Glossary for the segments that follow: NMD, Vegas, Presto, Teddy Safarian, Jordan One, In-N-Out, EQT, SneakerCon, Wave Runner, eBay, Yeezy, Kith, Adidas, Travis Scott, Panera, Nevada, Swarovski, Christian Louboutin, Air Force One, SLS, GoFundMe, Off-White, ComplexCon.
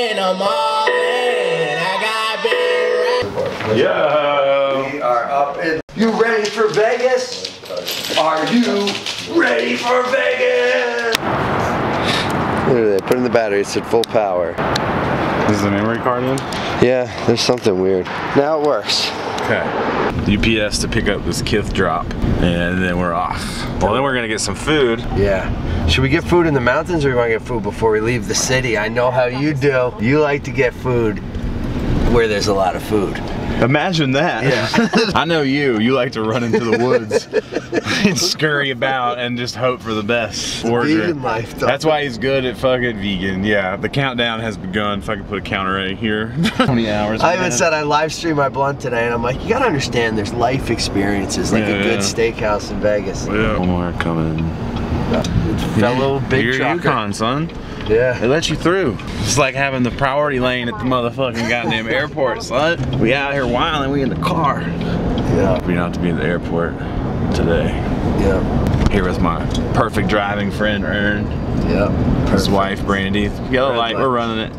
In the morning, I got big. Yeah. We are up in. You ready for Vegas? Are you ready for Vegas? Literally, I put in the batteries at full power. Is the memory card in? Yeah, there's something weird. Now it works. Okay. UPS to pick up this Kith drop, and then we're off. Well, then we're gonna get some food. Yeah. Should we get food in the mountains, or we want to get food before we leave the city? I know how you do. You like to get food where there's a lot of food. Imagine that. Yeah. I know you. You like to run into the woods and scurry about and just hope for the best. Vegan life. That's why he's good at fucking vegan. Yeah. The countdown has begun. If I could put a counter right here. 20 hours. I even said I live streamed my blunt today, and I'm like, you gotta understand, there's life experiences, like a good steakhouse in Vegas. Yeah. Omar coming. Fellow big trucker. Yukon, son. Yeah. It lets you through. It's like having the priority lane at the motherfucking goddamn airport, son. We out here wilding, we in the car. Yeah. We don't have to be in the airport today. Yeah. Here with my perfect driving friend, Ern. Yeah. Perfect. His wife, Brandy. Yellow light, we're running it.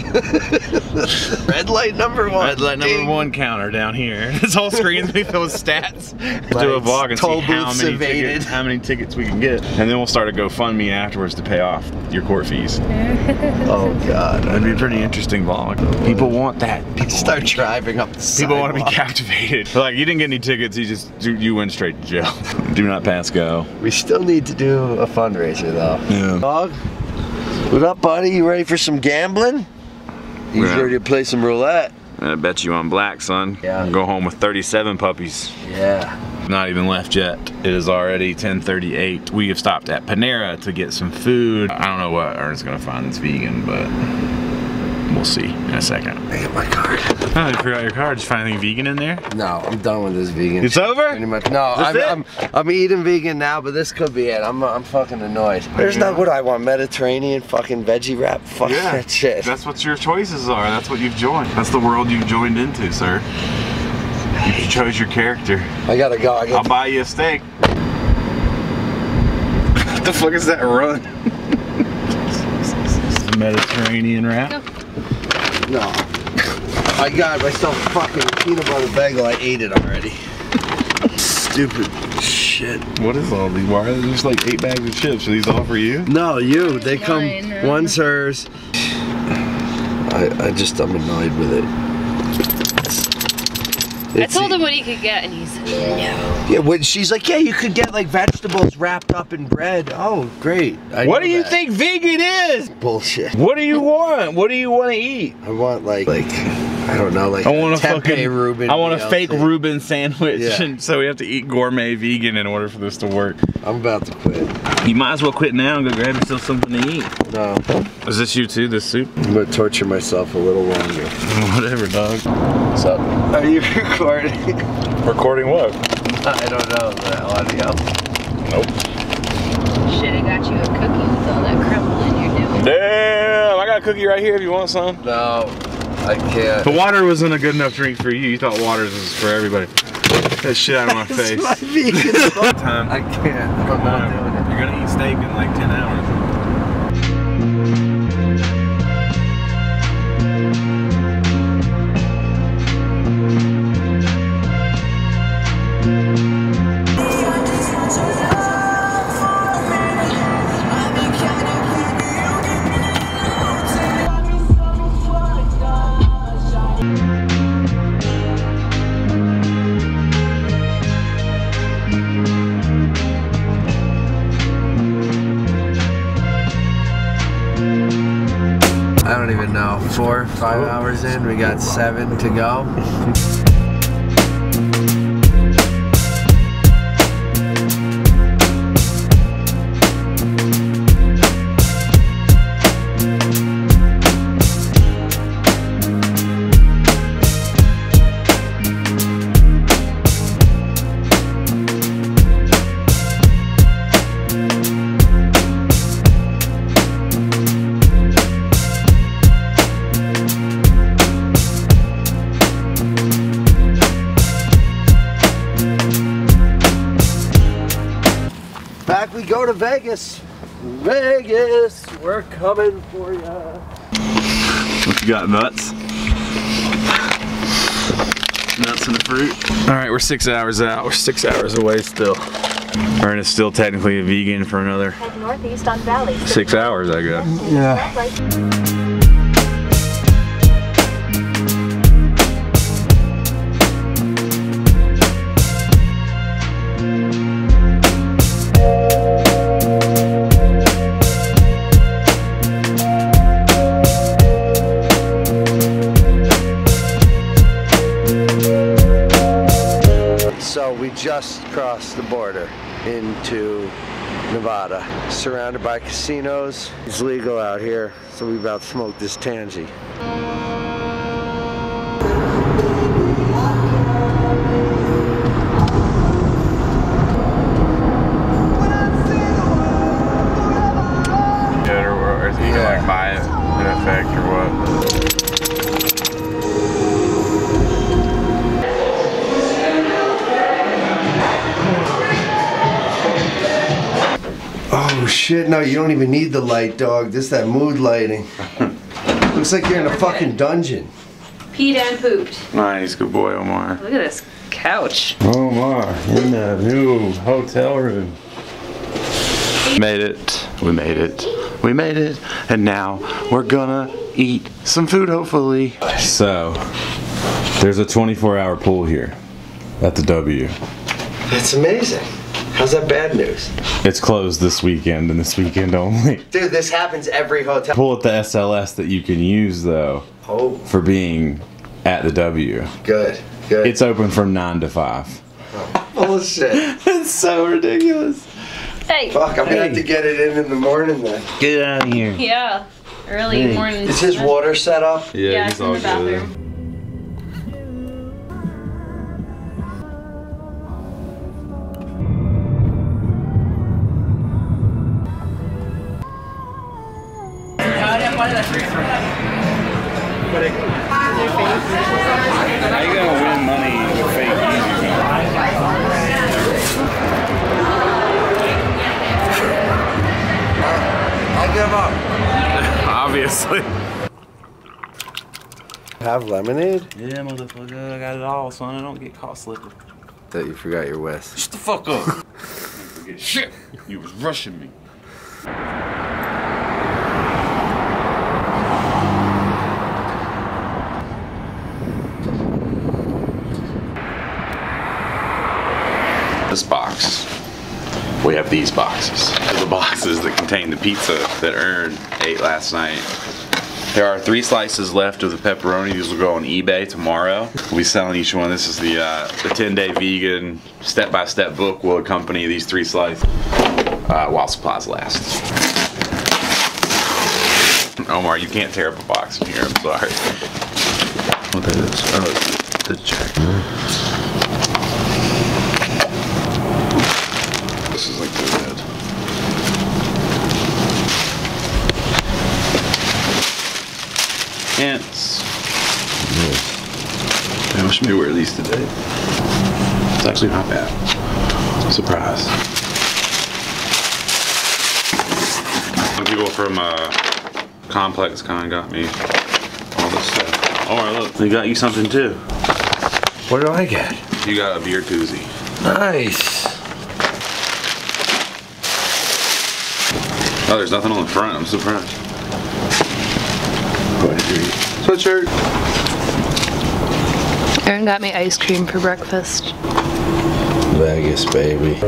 Red light number one. Red light number one counter down here. This whole screen's gonna be filled with stats. Let's do a vlog and see how many tickets we can get. And then we'll start a GoFundMe afterwards to pay off your court fees. Oh God. That'd be a pretty interesting vlog. People want that. People start driving up the sidewalk. People want to be captivated. They're like, you didn't get any tickets, you just, you went straight to jail. Do not pass go. We still need to do a fundraiser though. Yeah. Dog? What up, buddy? You ready for some gambling? He's ready to play some roulette. I bet you on black, son. Yeah. Go home with 37 puppies. Yeah. Not even left yet. It is already 10:38. We have stopped at Panera to get some food. I don't know what Ern's gonna find that's vegan, but we'll see in a second. I get my card. Oh, you forgot your card. Did you find anything vegan in there? No, I'm done with this vegan. It's over? Pretty much. No, I'm eating vegan now, but this could be it. I'm fucking annoyed. There's not what I want. Mediterranean fucking veggie wrap. Fuck that shit. That's what your choices are. That's what you've joined. That's the world you've joined into, sir. You chose your character. I gotta go. I'll buy you a steak. What the fuck is that run? Mediterranean wrap? No. I got myself a fucking peanut butter bagel. I ate it already. Stupid shit. What is all these? Why are there just like 8 bags of chips? Are these all for you? No, you. They come. One's hers. I'm annoyed with it. I told him what he could get, and he said no. Yeah, when she's like, yeah, you could get like vegetables wrapped up in bread. Oh, great. What do you think vegan is? Bullshit. What do you want? What do you want to eat? I want like I don't know, like I want a fucking Reuben. I want a fake Reuben sandwich, and so we have to eat gourmet vegan in order for this to work. I'm about to quit. You might as well quit now and go grab yourself something to eat. No. Is this you too? This soup? I'm gonna torture myself a little longer. Whatever, dog. What's up? Are you recording? Recording what? I don't know. The audio. Nope. Shoulda got you a cookie with all that crumbling you're doing. Damn! I got a cookie right here if you want some. No, I can't. The water wasn't a good enough drink for you. You thought water was for everybody. That shit out of my face. My time. I can't. I'm not doing it. You're gonna eat steak in like 10 hours. I don't even know. 4 or 5 hours in, we got 7 to go. We go to Vegas. Vegas, we're coming for ya. What you got, nuts? Nuts and the fruit. All right, we're 6 hours out. We're 6 hours away still. Ernest still technically a vegan for another 6 hours, I guess. Yeah. Just crossed the border into Nevada, surrounded by casinos. It's legal out here, so we about smoked this tangy. Or is he gonna like buy it in effect or what? Oh shit, no, you don't even need the light, dog. This is that mood lighting. Looks like you're in a fucking dungeon. Peed and pooped. Nice, good boy, Omar. Look at this couch. Omar, in the new hotel room. Made it, we made it, we made it, and now we're gonna eat some food, hopefully. So, there's a 24-hour pool here at the W. That's amazing. How's that bad news? It's closed this weekend and this weekend only. Dude, this happens every hotel. Pull at the SLS that you can use though. Oh. For being at the W. Good, good. It's open from 9 to 5. Oh. Bullshit. It's so ridiculous. Hey. Fuck, I'm gonna have to get it in the morning then. Get out of here. Yeah, early morning. Is his water set up? Yeah, yeah, it's in the bathroom. Good. How you gonna win money with fake Yeezy? I'll give up. Obviously. Have lemonade? Yeah, motherfucker, I got it all, son. I don't get caught slipping. Thought you forgot your West. Shut the fuck up. Shit, you was rushing me. This box, we have these boxes. The boxes that contain the pizza that Ern ate last night. There are 3 slices left of the pepperoni. These will go on eBay tomorrow. We'll be selling each one. This is the 10-day vegan step-by-step book will accompany these 3 slices while supplies last. Omar, you can't tear up a box in here. I'm sorry. What is this? Oh, it's the check. Ants. I wish I knew where these today. It's actually not bad. Surprise. Some people from ComplexCon got me all this stuff. Oh, look, they got you something too. What do I get? You got a beer koozie. Nice. Oh, there's nothing on the front. I'm surprised. Sweatshirt. Aaron got me ice cream for breakfast. Vegas, baby.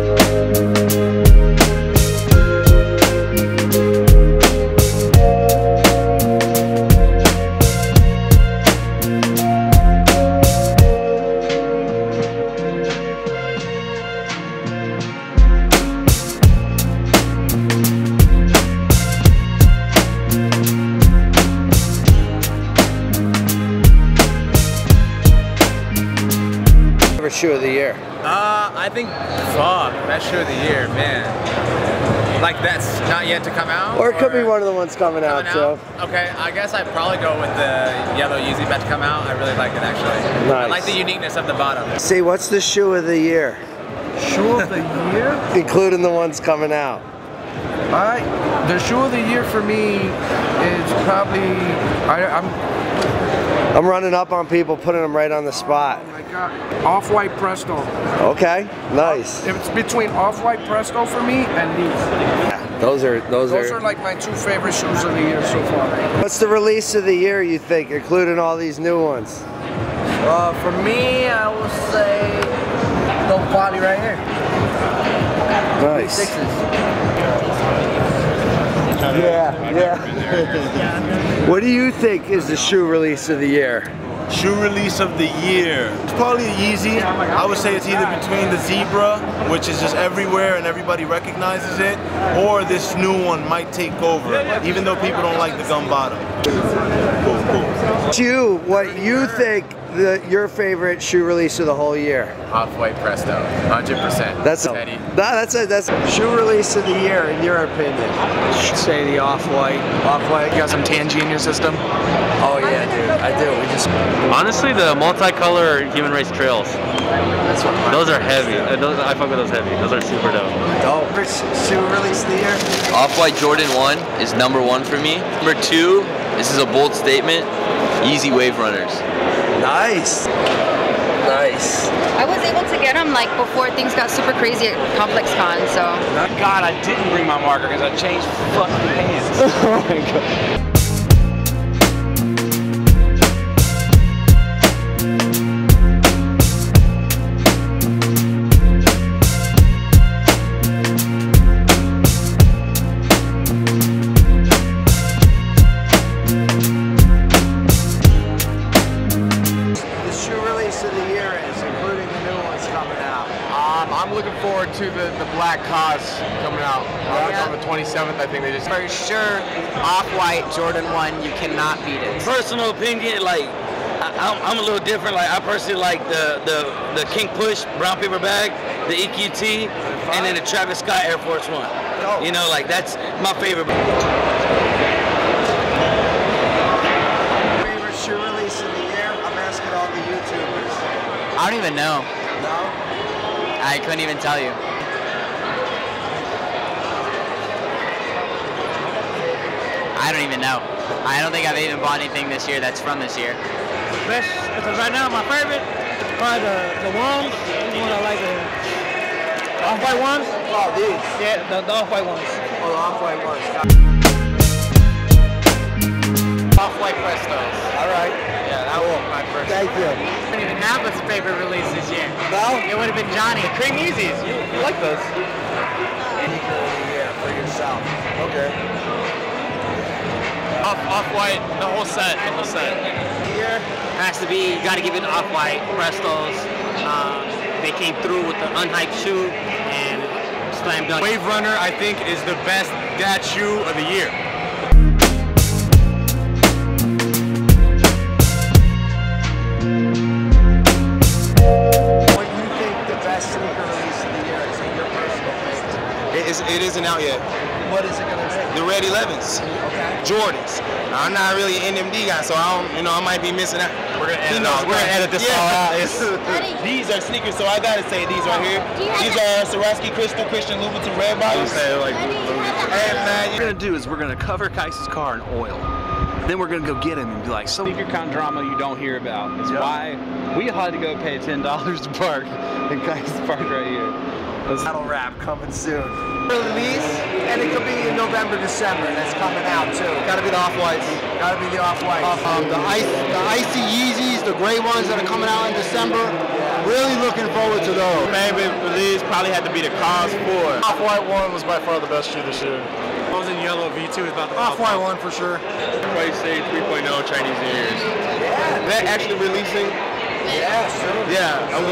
Shoe of the year? I think, fuck, best shoe of the year, man. Like that's not yet to come out? Or it could be one of the ones coming out, so. Okay, I guess I'd probably go with the yellow Yeezy about to come out. I really like it, actually. Nice. I like the uniqueness of the bottom. See, what's the shoe of the year? Shoe of the year? Including the ones coming out. The shoe of the year for me is probably, I'm running up on people, putting them right on the spot. Oh my God. Off-White Presto. Okay, nice. It's between Off-White Presto for me and these. Yeah, those are like my two favorite shoes of the year so far. What's the release of the year, you think, including all these new ones? For me, I will say the body right here. Nice. Sixes. Yeah, yeah. What do you think is the shoe release of the year? Shoe release of the year. It's probably the Yeezy. I would say it's either between the Zebra, which is just everywhere and everybody recognizes it, or this new one might take over, even though people don't like the gum bottom. Cool. Shoe, what you think your favorite shoe release of the whole year? Off-White Presto, 100%. That's a shoe release of the year, in your opinion. I should say the Off-White. Off-White. You got some Tangy in your system? Oh yeah, dude, I do. We just honestly, the multicolor Human Race Trails. That's what those are heavy. Those, I fuck with those heavy. Those are super dope. Dope. First shoe release of the year. Off-White Jordan One is #1 for me. #2. This is a bold statement. Yeezy Wave Runners. Nice. Nice. I was able to get them like before things got super crazy at ComplexCon, so. God, I didn't bring my marker because I changed fucking hands. Oh my God. To the black cause coming out on the 27th, I think they just. For sure, Off-White Jordan 1, you cannot beat it. Personal opinion, like I'm a little different. Like I personally like the King Push brown paper bag, the EQT, and then the Travis Scott Air Force One. Oh. You know, like that's my favorite. Favorite shoe release in the year? I'm asking all the YouTubers. I don't even know. No. I couldn't even tell you. I don't even know. I don't think I've even bought anything this year that's from this year. Best, right now, my favorite, probably the ones. The one I like, the Off-White ones. Oh, these. Yeah, the Off-White ones. Oh, the Off-White ones. Off-White Prestos. All right. Yeah, that was my first. Thank you. Even that was the favorite release this year. No? It would have been Johnny. The cream Yeezys. You like those? Yeah, for yourself. Okay. Off-White, the whole set, the whole set. Here has to be, you gotta give it Off-White Prestos. They came through with the unhyped shoe and slam dunk. Wave Runner, I think, is the best dad shoe of the year. It isn't out yet. What is it gonna be? The Red 11s. Okay. Jordans. I'm not really an NMD guy, so I don't, you know, I might be missing out. We're gonna edit, this all out. These are sneakers, so I gotta say these right here. These are Swarovski Crystal, Christian Louboutin Red Bottoms. Okay, like, what we're gonna do is we're gonna cover Kais' car in oil. Then we're gonna go get him and be like, so SneakerCon drama you don't hear about is why we had to go pay $10 to park in Kais Park right here. That'll wrap coming soon. Release, and it could be in November, December. That's coming out too. Gotta be the Off-Whites. Gotta be the Off-Whites. The icy Yeezys, the gray ones that are coming out in December. Really looking forward to those. Favorite release probably had to be the Cos 4. Off-White one was by far the best shoe this year. Those in yellow V2 is about the Off-White one for sure. Probably say 3.0 Chinese New Year's. Yeah. That actually releasing. Yeah, sure. Yeah, I'm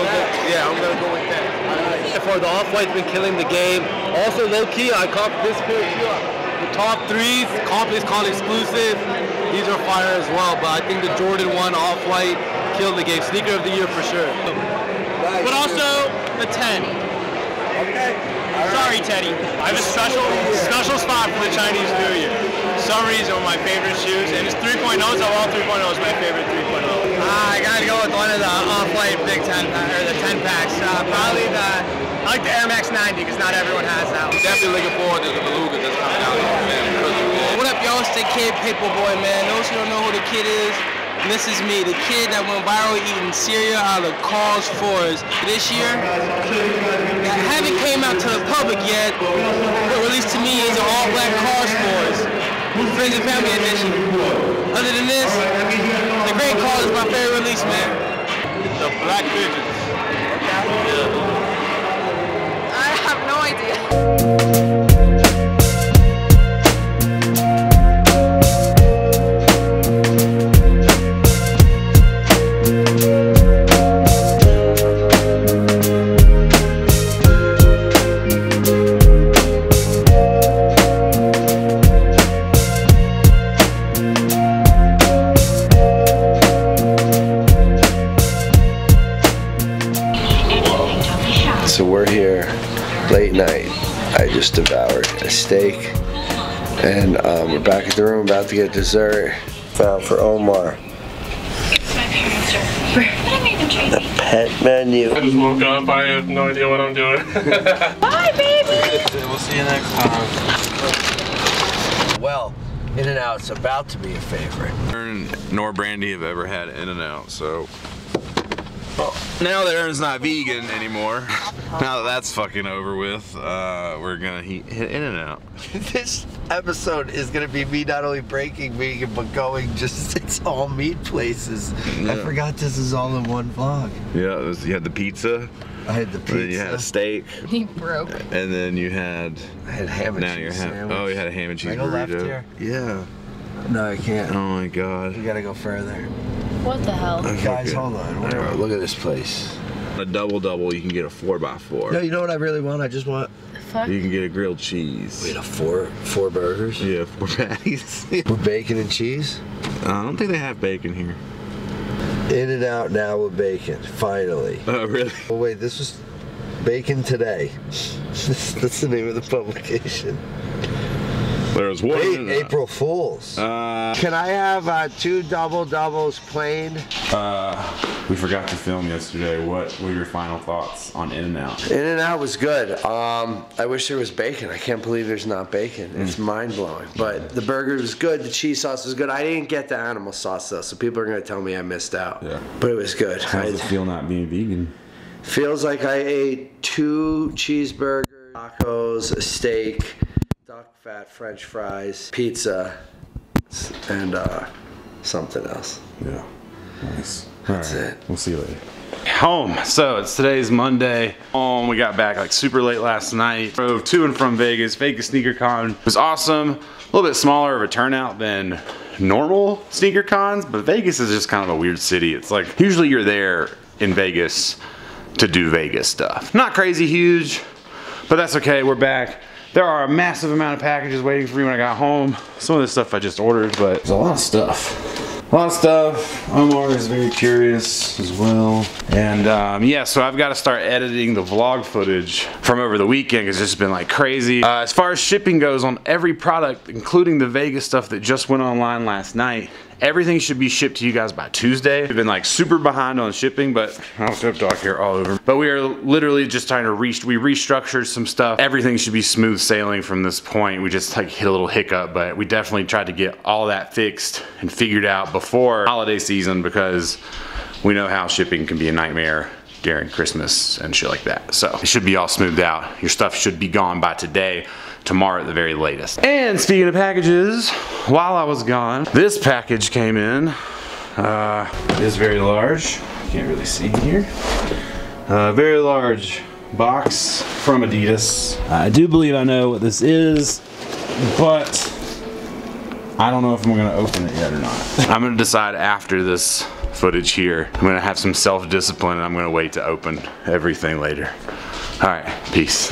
gonna go with that. For the Off-White's been killing the game. Also, low-key, I copped this pair here. The top threes, ComplexCon exclusive. These are fire as well, but I think the Jordan 1 Off-White killed the game. Sneaker of the year for sure. Nice. But also the 10. Okay. Right. Sorry, Teddy. I have a special spot for the Chinese New Year. For some reason, my favorite shoes, and it's 3.0s. So all 3.0s, my favorite 3.0. I gotta go with one of the Off-White Big 10 or the 10 packs. Probably the I like the Air Max 90 because not everyone has that one. I'm definitely looking forward to the Beluga that's coming out. Man, what up, y'all? It's the Kid Paperboy, man. Those who don't know who the Kid is, and this is me, the Kid that went viral eating cereal out of Carl's Fours. This year, that haven't came out to the public yet, but released to me is an all-black Carl's Fours, Friends and Family Edition. Other than this, the Great Carl is my favorite release, man. The Black Pigeons. Yeah. I have no idea. So we're here late night. I just devoured a steak and we're back at the room about to get dessert. Found for Omar. It's my parents' shirt. The pet menu. I just woke up. I have no idea what I'm doing. Bye, baby. We'll see you next time. Well, In-N-Out's about to be a favorite. Aaron nor Brandy have ever had In-N-Out, so. Well, now that Aaron's not vegan anymore, now that that's fucking over with, we're gonna hit In-N-Out. This episode is gonna be me not only breaking vegan, but going just, it's all meat places. Yeah. I forgot this is all in one vlog. Yeah, you had the pizza. I had the pizza. Then you had a steak. He broke. And then you had... I had ham and cheese sandwich. Oh, you had a ham and cheese burrito. Left here? Yeah. No, I can't. Oh my God. We gotta go further. What the hell? Okay, guys, good. Hold on. Right, look at this place. A double-double, you can get a 4x4. No, you know what I really want? I just want... The fuck? You can get a grilled cheese. Wait, a four burgers? Yeah, 4 patties. With bacon and cheese? I don't think they have bacon here. In-N-Out now with bacon, finally. Oh, really? Oh, wait, this was Bacon Today. That's the name of the publication. There was one. Hey, April Fools. Can I have 2 double-doubles plain? We forgot to film yesterday. What were your final thoughts on In-N-Out? In-N-Out was good. I wish there was bacon. I can't believe there's not bacon. It's mind-blowing. But the burger was good. The cheese sauce was good. I didn't get the animal sauce, though, so people are going to tell me I missed out. Yeah. But it was good. How does it feel not being vegan? Feels like I ate 2 cheeseburgers, tacos, a steak, duck fat, French fries, pizza, and something else. Yeah, nice. That's it. We'll see you later. Home. So it's today's Monday. Home. We got back like super late last night. Drove to and from Vegas. Vegas SneakerCon was awesome. A little bit smaller of a turnout than normal sneaker cons, but Vegas is just kind of a weird city. It's like usually you're there in Vegas to do Vegas stuff. Not crazy huge, but that's okay. We're back. There are a massive amount of packages waiting for me when I got home. Some of this stuff I just ordered, but it's a lot of stuff. Omar is very curious as well. And yeah, so I've got to start editing the vlog footage from over the weekend because it's just been like crazy. As far as shipping goes on every product, including the Vegas stuff that just went online last night, everything should be shipped to you guys by Tuesday. We've been like super behind on shipping, but I'll ship talk here all over. But we are literally just trying to we restructured some stuff. Everything should be smooth sailing from this point. We just like hit a little hiccup, but we definitely tried to get all that fixed and figured out before holiday season because we know how shipping can be a nightmare during Christmas and shit like that. So it should be all smoothed out. Your stuff should be gone by today. Tomorrow at the very latest. And speaking of packages, while I was gone, this package came in. It is very large. Can't really see here. Very large box from Adidas. I do believe I know what this is, but I don't know if I'm gonna open it yet or not. I'm gonna decide after this footage here. I'm gonna have some self-discipline and I'm gonna wait to open everything later. All right, peace.